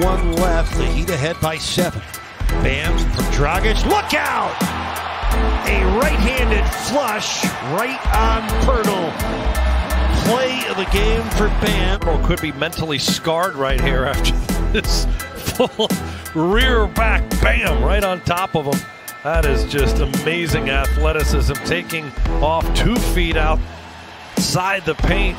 1 left. The Heat ahead by 7. Bam from Dragic. Look out! A right-handed flush right on Poeltl. Play of the game for Bam. Could be mentally scarred right here after this full rear back bam right on top of him. That is just amazing athleticism, taking off 2 feet outside the paint.